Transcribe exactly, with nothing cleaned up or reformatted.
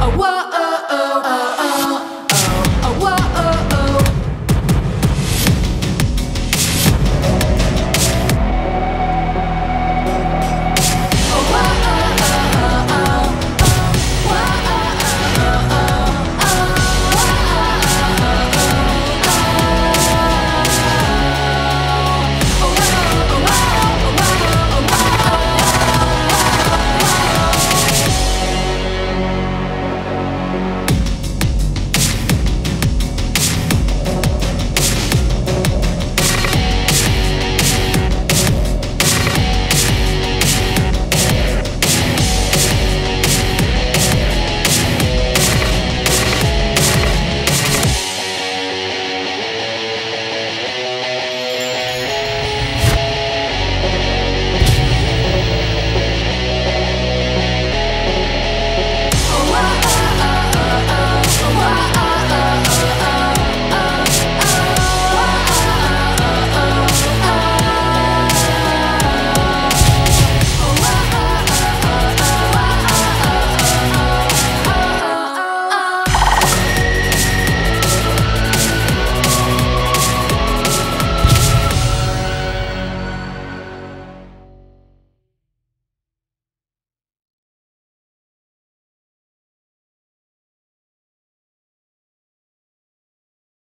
a whoa.